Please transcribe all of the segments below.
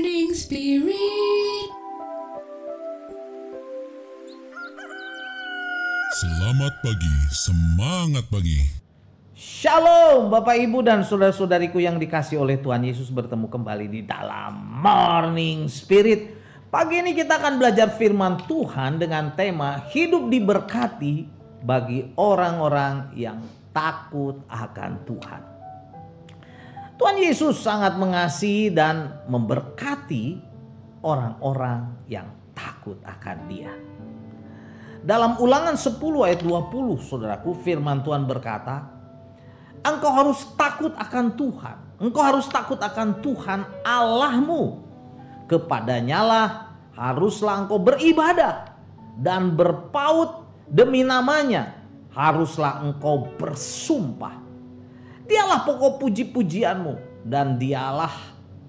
Morning Spirit. Selamat pagi, semangat pagi. Shalom Bapak Ibu dan saudara-saudariku yang dikasihi oleh Tuhan Yesus, bertemu kembali di dalam Morning Spirit. Pagi ini kita akan belajar firman Tuhan dengan tema hidup diberkati bagi orang-orang yang takut akan Tuhan. Tuhan Yesus sangat mengasihi dan memberkati orang-orang yang takut akan Dia. Dalam Ulangan 10 ayat 20, saudaraku, firman Tuhan berkata, "Engkau harus takut akan Tuhan. Engkau harus takut akan Tuhan Allahmu. Kepadanyalah haruslah engkau beribadah dan berpaut, demi namanya haruslah engkau bersumpah. Dialah pokok puji-pujianmu dan dialah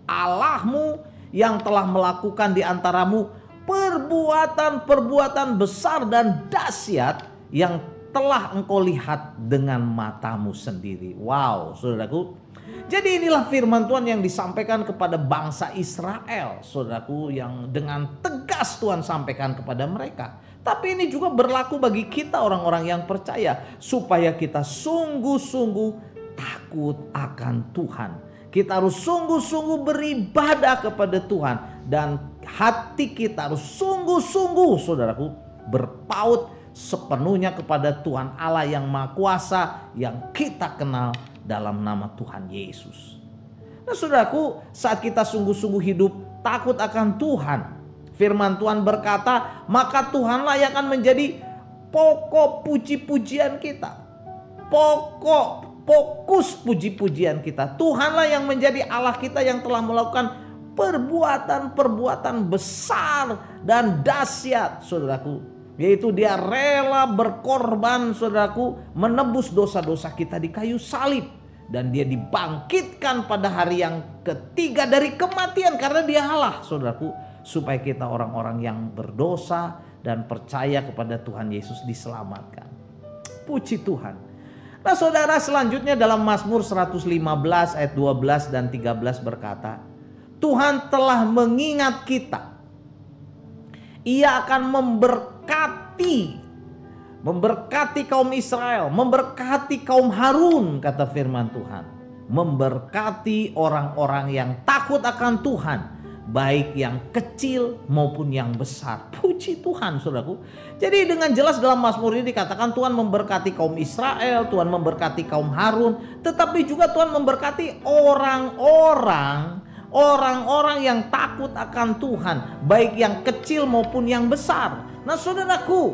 Allahmu yang telah melakukan di antaramu perbuatan-perbuatan besar dan dahsyat yang telah engkau lihat dengan matamu sendiri." Wow, saudaraku. Jadi inilah firman Tuhan yang disampaikan kepada bangsa Israel, saudaraku, yang dengan tegas Tuhan sampaikan kepada mereka. Tapi ini juga berlaku bagi kita orang-orang yang percaya, supaya kita sungguh-sungguh takut akan Tuhan. Kita harus sungguh-sungguh beribadah kepada Tuhan. Dan hati kita harus sungguh-sungguh, saudaraku, berpaut sepenuhnya kepada Tuhan Allah yang Maha Kuasa, yang kita kenal dalam nama Tuhan Yesus. Nah saudaraku, saat kita sungguh-sungguh hidup takut akan Tuhan, firman Tuhan berkata, maka Tuhanlah yang akan menjadi pokok puji-pujian kita. Pokok fokus puji-pujian kita. Tuhanlah yang menjadi Allah kita yang telah melakukan perbuatan-perbuatan besar dan dahsyat, saudaraku. Yaitu Dia rela berkorban, saudaraku, menebus dosa-dosa kita di kayu salib. Dan Dia dibangkitkan pada hari yang ketiga dari kematian, karena Dia Allah, saudaraku. Supaya kita orang-orang yang berdosa dan percaya kepada Tuhan Yesus diselamatkan. Puji Tuhan. Nah saudara, selanjutnya dalam Mazmur 115 ayat 12 dan 13 berkata, Tuhan telah mengingat kita. Ia akan memberkati kaum Israel, memberkati kaum Harun, kata firman Tuhan. Memberkati orang-orang yang takut akan Tuhan, baik yang kecil maupun yang besar. Puji Tuhan, saudaraku. Jadi dengan jelas dalam Mazmur ini dikatakan Tuhan memberkati kaum Israel, Tuhan memberkati kaum Harun, tetapi juga Tuhan memberkati orang-orang yang takut akan Tuhan, baik yang kecil maupun yang besar. Nah saudaraku,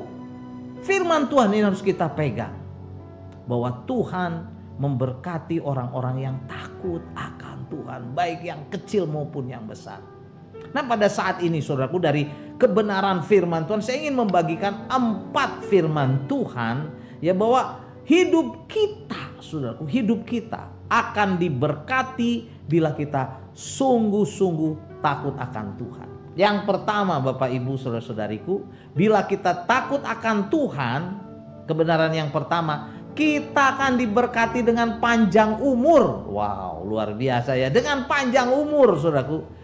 firman Tuhan ini harus kita pegang, bahwa Tuhan memberkati orang-orang yang takut akan Tuhan, baik yang kecil maupun yang besar. Nah pada saat ini saudaraku, dari kebenaran firman Tuhan saya ingin membagikan 4 firman Tuhan, ya, bahwa hidup kita, saudaraku, hidup kita akan diberkati bila kita sungguh-sungguh takut akan Tuhan. Yang pertama Bapak Ibu saudara-saudariku, bila kita takut akan Tuhan, kebenaran yang pertama, kita akan diberkati dengan panjang umur. Wow, luar biasa ya, dengan panjang umur, saudaraku.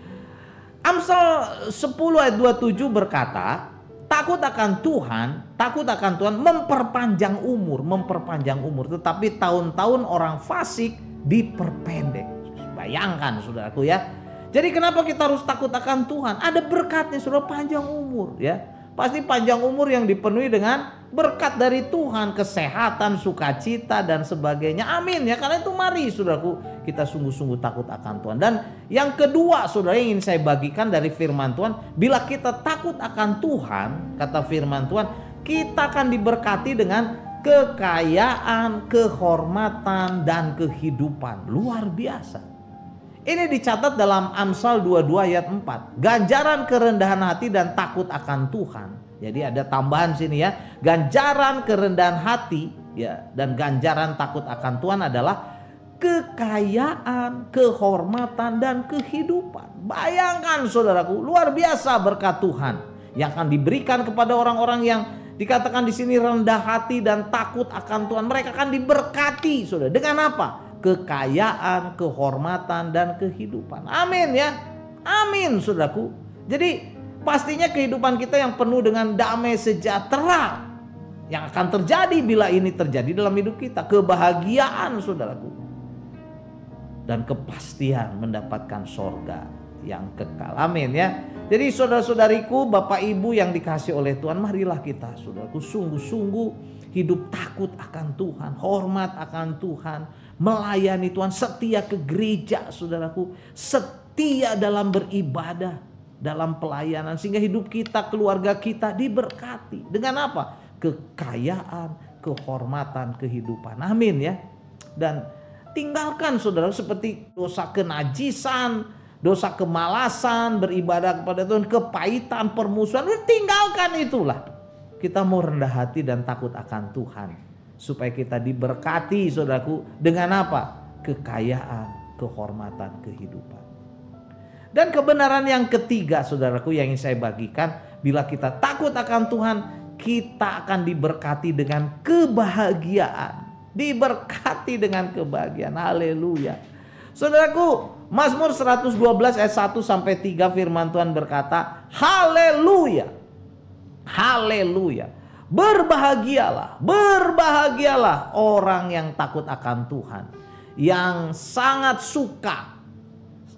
Amsal 10 ayat 27 berkata, takut akan Tuhan memperpanjang umur, tetapi tahun-tahun orang fasik diperpendek. Bayangkan saudaraku ya. Jadi kenapa kita harus takut akan Tuhan? Ada berkatnya, saudara, panjang umur ya. Pasti panjang umur yang dipenuhi dengan berkat dari Tuhan, kesehatan, sukacita dan sebagainya. Amin ya. Karena itu mari saudaraku, kita sungguh-sungguh takut akan Tuhan. Dan yang kedua saudara, ingin saya bagikan dari firman Tuhan, bila kita takut akan Tuhan, kata firman Tuhan, kita akan diberkati dengan kekayaan, kehormatan dan kehidupan. Luar biasa. Ini dicatat dalam Amsal 22 ayat 4. Ganjaran kerendahan hati dan takut akan Tuhan. Jadi ada tambahan sini ya. Ganjaran kerendahan hati ya, dan ganjaran takut akan Tuhan adalah kekayaan, kehormatan dan kehidupan. Bayangkan saudaraku, luar biasa berkat Tuhan yang akan diberikan kepada orang-orang yang dikatakan di sini rendah hati dan takut akan Tuhan. Mereka akan diberkati, saudara, dengan apa? Kekayaan, kehormatan dan kehidupan. Amin ya. Amin, saudaraku. Jadi pastinya kehidupan kita yang penuh dengan damai sejahtera yang akan terjadi bila ini terjadi dalam hidup kita. Kebahagiaan, saudaraku, dan kepastian mendapatkan sorga yang kekal. Amin ya. Jadi saudara-saudariku, Bapak Ibu yang dikasih oleh Tuhan, marilah kita, saudaraku, sungguh-sungguh hidup takut akan Tuhan, hormat akan Tuhan, melayani Tuhan, setia ke gereja, saudaraku, setia dalam beribadah, dalam pelayanan, sehingga hidup kita, keluarga kita diberkati dengan apa? Kekayaan, kehormatan, kehidupan. Amin ya. Dan tinggalkan, saudara, seperti dosa kenajisan, dosa kemalasan, beribadah kepada Tuhan, kepahitan, permusuhan, tinggalkan itulah. Kita mau rendah hati dan takut akan Tuhan. Supaya kita diberkati, saudaraku, dengan apa? Kekayaan, kehormatan, kehidupan. Dan kebenaran yang ketiga, saudaraku, yang ingin saya bagikan. Bila kita takut akan Tuhan, kita akan diberkati dengan kebahagiaan. Diberkati dengan kebahagiaan. Haleluya. Saudaraku, Mazmur 112 ayat 1-3 firman Tuhan berkata, haleluya, haleluya, berbahagialah, berbahagialah orang yang takut akan Tuhan, yang sangat suka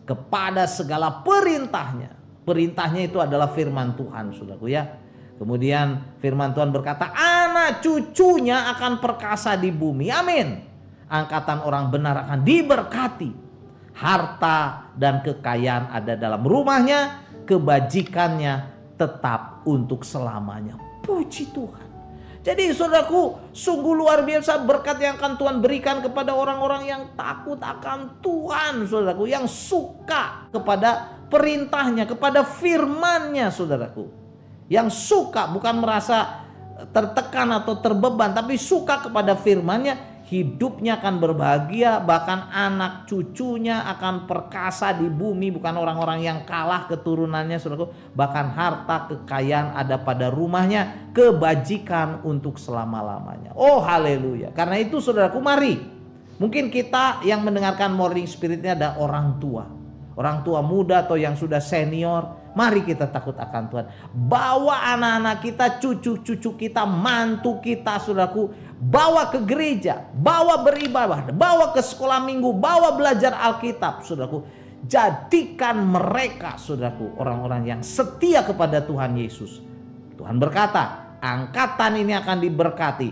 kepada segala perintahnya. Perintahnya itu adalah firman Tuhan, saudaraku ya. Kemudian firman Tuhan berkata, anak cucunya akan perkasa di bumi. Amin. Angkatan orang benar akan diberkati. Harta dan kekayaan ada dalam rumahnya, kebajikannya tetap untuk selamanya. Puji Tuhan. Jadi saudaraku, sungguh luar biasa berkat yang akan Tuhan berikan kepada orang-orang yang takut akan Tuhan, saudaraku, yang suka kepada perintahnya, kepada firman-Nya, saudaraku. Yang suka, bukan merasa tertekan atau terbeban, tapi suka kepada firman-Nya. Hidupnya akan berbahagia, bahkan anak cucunya akan perkasa di bumi. Bukan orang-orang yang kalah keturunannya, saudaraku. Bahkan harta kekayaan ada pada rumahnya, kebajikan untuk selama-lamanya. Oh haleluya. Karena itu saudaraku, mari. Mungkin kita yang mendengarkan Morning Spirit-nya ada orang tua. Orang tua muda atau yang sudah senior. Mari kita takut akan Tuhan. Bawa anak-anak kita, cucu-cucu kita, mantu kita, saudaraku. Bawa ke gereja, bawa beribadah, bawa ke sekolah minggu, bawa belajar Alkitab, saudaraku. Jadikan mereka, saudaraku, orang-orang yang setia kepada Tuhan Yesus. Tuhan berkata, angkatan ini akan diberkati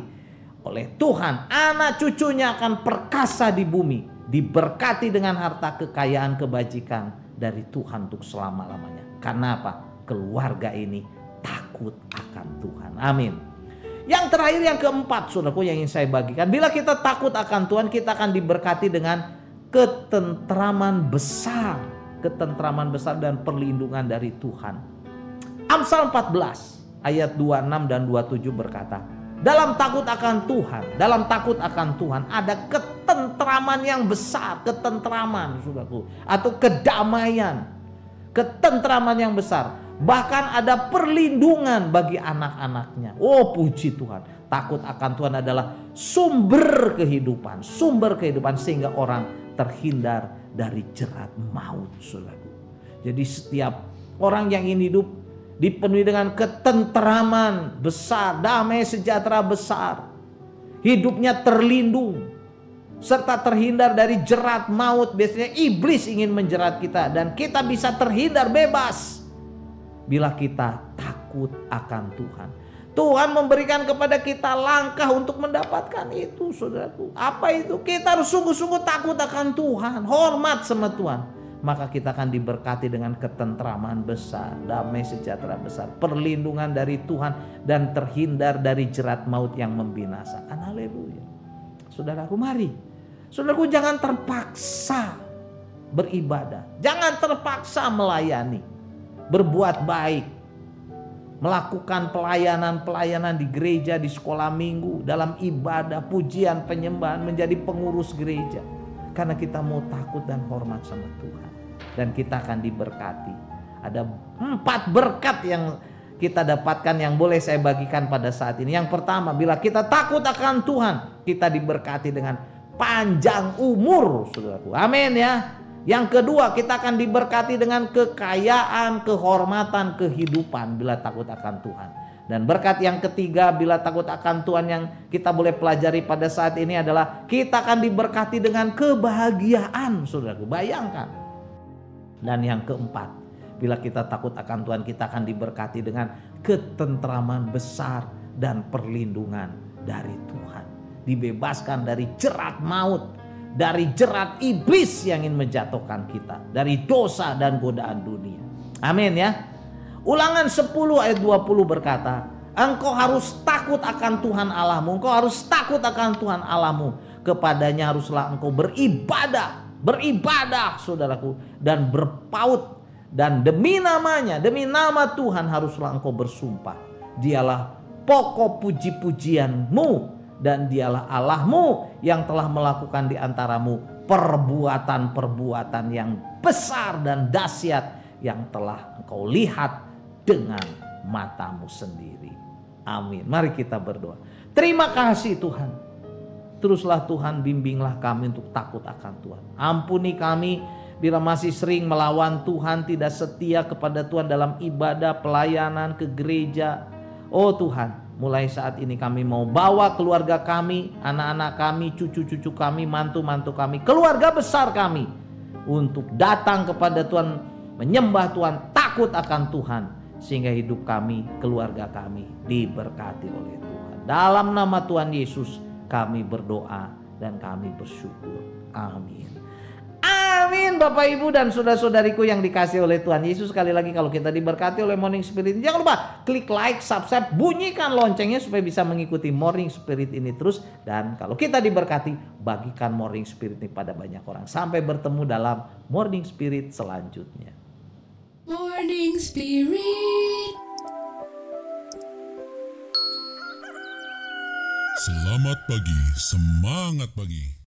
oleh Tuhan. Anak cucunya akan perkasa di bumi, diberkati dengan harta kekayaan, kebajikan dari Tuhan untuk selama-lamanya. Karena apa? Keluarga ini takut akan Tuhan. Amin. Yang terakhir, yang keempat, saudaraku, yang ingin saya bagikan. Bila kita takut akan Tuhan, kita akan diberkati dengan ketentraman besar. Ketentraman besar dan perlindungan dari Tuhan. Amsal 14 ayat 26 dan 27 berkata, dalam takut akan Tuhan, dalam takut akan Tuhan ada ketentraman yang besar. Ketentraman, saudaraku, atau kedamaian. Ketentraman yang besar. Bahkan ada perlindungan bagi anak-anaknya. Oh puji Tuhan. Takut akan Tuhan adalah sumber kehidupan. Sumber kehidupan sehingga orang terhindar dari jerat maut. Saudaraku. Jadi setiap orang yang ingin hidup dipenuhi dengan ketentraman besar. Damai sejahtera besar. Hidupnya terlindung. Serta terhindar dari jerat maut. Biasanya iblis ingin menjerat kita. Dan kita bisa terhindar bebas. Bila kita takut akan Tuhan. Tuhan memberikan kepada kita langkah untuk mendapatkan itu, saudaraku. Apa itu? Kita harus sungguh-sungguh takut akan Tuhan. Hormat sama Tuhan. Maka kita akan diberkati dengan ketentraman besar. Damai sejahtera besar. Perlindungan dari Tuhan. Dan terhindar dari jerat maut yang membinasakan. Haleluya. Saudaraku, mari. Saudaraku, jangan terpaksa beribadah. Jangan terpaksa melayani. Berbuat baik. Melakukan pelayanan-pelayanan di gereja, di sekolah minggu. Dalam ibadah, pujian, penyembahan. Menjadi pengurus gereja. Karena kita mau takut dan hormat sama Tuhan. Dan kita akan diberkati. Ada 4 berkat yang kita dapatkan yang boleh saya bagikan pada saat ini. Yang pertama, bila kita takut akan Tuhan, kita diberkati dengan panjang umur, saudaraku. Amin ya. Yang kedua, kita akan diberkati dengan kekayaan, kehormatan, kehidupan bila takut akan Tuhan. Dan berkat yang ketiga bila takut akan Tuhan yang kita boleh pelajari pada saat ini adalah kita akan diberkati dengan kebahagiaan, saudaraku, bayangkan. Dan yang keempat, bila kita takut akan Tuhan, kita akan diberkati dengan ketentraman besar dan perlindungan dari Tuhan. Dibebaskan dari jerat maut, dari jerat iblis yang ingin menjatuhkan kita, dari dosa dan godaan dunia. Amin ya. Ulangan 10 ayat 20 berkata, engkau harus takut akan Tuhan Allahmu. Engkau harus takut akan Tuhan Allahmu. Kepadanya haruslah engkau beribadah. Beribadah, saudaraku. Dan berpaut. Dan demi namanya, demi nama Tuhan haruslah engkau bersumpah. Dialah pokok puji-pujianmu. Dan dialah Allahmu yang telah melakukan di antaramu perbuatan-perbuatan yang besar dan dahsyat yang telah engkau lihat dengan matamu sendiri. Amin. Mari kita berdoa. Terima kasih Tuhan. Teruslah Tuhan bimbinglah kami untuk takut akan Tuhan. Ampuni kami bila masih sering melawan Tuhan, tidak setia kepada Tuhan dalam ibadah, pelayanan, ke gereja. Oh Tuhan, mulai saat ini kami mau bawa keluarga kami, anak-anak kami, cucu-cucu kami, mantu-mantu kami, keluarga besar kami untuk datang kepada Tuhan, menyembah Tuhan, takut akan Tuhan, sehingga hidup kami, keluarga kami diberkati oleh Tuhan. Dalam nama Tuhan Yesus kami berdoa dan kami bersyukur. Amin. Amin. Bapak Ibu dan saudara-saudariku yang dikasihi oleh Tuhan Yesus, sekali lagi kalau kita diberkati oleh Morning Spirit, jangan lupa klik like, subscribe, bunyikan loncengnya supaya bisa mengikuti Morning Spirit ini terus. Dan kalau kita diberkati, bagikan Morning Spirit ini pada banyak orang. Sampai bertemu dalam Morning Spirit selanjutnya. Morning Spirit. Selamat pagi, semangat pagi.